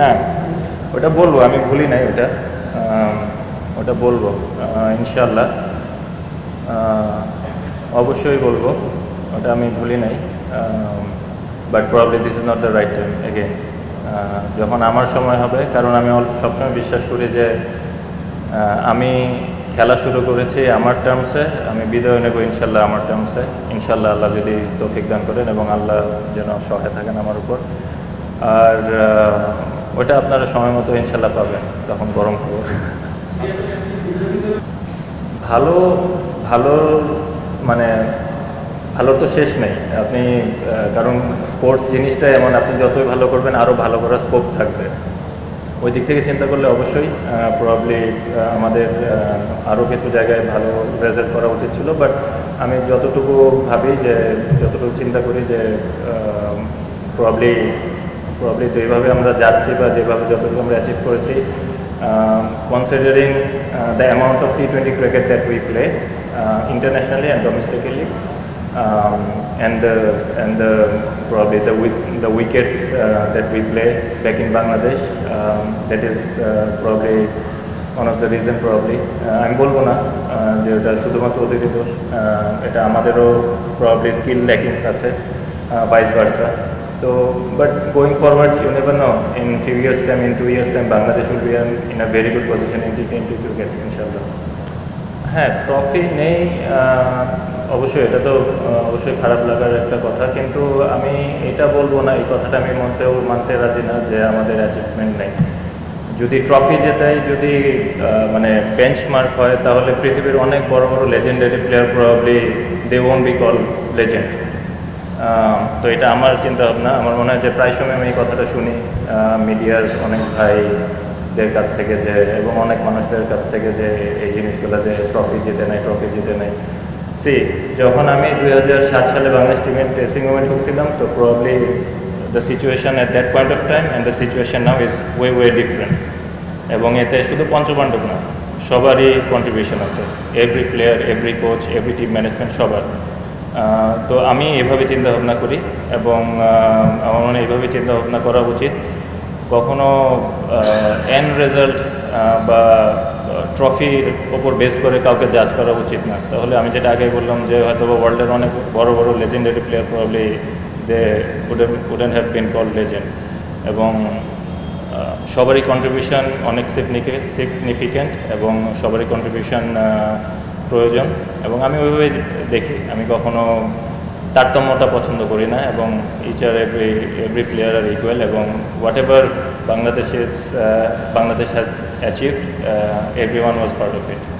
না ওটা বলবো আমি ভুলি নাই ওটা ওটা বলবো ইনশাআল্লাহ অবশ্যই বলবো ওটা আমি ভুলি নাই but probably this is not the right time again যখন আমার সময় হবে কারণ আমি সব সময় বিশ্বাস করি যে আমি খেলা শুরু করেছি আমার টার্মসে আমি বিদায় নেব ইনশাআল্লাহ আমার টার্মসে ইনশাআল্লাহ আল্লাহ যদি তৌফিক দান করেন এবং আল্লাহ যেন সহায় থাকেন আমার উপর আর ওটা আপনারা সময় মতো ইনশাআল্লাহ পাবেন তখন গরম খবর ভালো ভালো মানে ভালো তো শেষ নেই আপনি কারণ স্পোর্টস জিনিসটা এমন আপনি যতই ভালো করবেন আরও ভালো করার স্কোপ থাকবে ওই দিক থেকে চিন্তা করলে অবশ্যই প্রবাবলি আমাদের আরও কিছু জায়গায় ভালো রেজাল্ট করা উচিত ছিল বাট আমি যতটুকু ভাবি যে যতটুকু চিন্তা করি যে প্রবাবলি যেভাবে আমরা যাচ্ছি বা যেভাবে যতটুকু আমরা অ্যাচিভ করেছি considering the amount of T20 cricket that we play internationally and domestically and probably the wickets that we play back in Bangladesh that is probably one of the reason probably I'm বলবো না যে এটা শুধুমাত্র ওদেরই দোষ এটা আমাদেরও probably skill lackings আছে vice versa so but going forward you never know in 3 years time in 2 years time Bangladesh will be in a very good position in T20 cricket inshallah হ্যাঁ ট্রফি নেই অবশ্যই এটা তো অবশ্যই খারাপ লাগার একটা কথা কিন্তু আমি এটা বলবো না এই কথাটা আমি মনতেও মানতে রাজি না যে আমাদের অ্যাচিভমেন্ট নেই যদি ট্রফি জেতাই যদি মানে বেঞ্চমার্ক হয় তাহলে পৃথিবীর অনেক বড় বড় legendary player probably they won't be call legend তো এটা আমার চিন্তাভাবনা আমার মনে হয় যে প্রায় সময় আমি এই কথাটা শুনি মিডিয়ার অনেক ভাইদের কাছ থেকে যে এবং অনেক মানুষদের কাছ থেকে যে এই জিনিসগুলো যে ট্রফি জিতে নেয় সি যখন আমি 2007 সালে বাংলাদেশ টিমের ড্রেসিং রুমে ঢুকছিলাম তো probably the situation at that point of time and the situation now is way way different এবং এতে শুধু পঞ্চপাণ্ডব না সবারই কন্ট্রিবিউশন আছে every player every coach every team management সবার তো আমি এভাবে চিন্তাভাবনা করি এবং আমার মনে হয় এইভাবে চিন্তাভাবনা করা উচিত কখনো এন্ড রেজাল্ট বা ট্রফির ওপর বেস করে কাউকে জাজ করা উচিত না তাহলে আমি যেটা আগে বললাম যে হয়তো ওয়ার্ল্ডের অনেক বড় বড় legendary player probably they wouldn't have been call legend এবং সবারই কন্ট্রিবিউশন অনেক সিগনিফিক্যান্ট এবং সবারই কন্ট্রিবিউশন প্রয়োজন এবং আমি ওইভাবে দেখি আমি কখনো তারতম্যটা পছন্দ করি না এবং each are every player are equal এবং whatever Bangladesh has achieved. Everyone was part of it.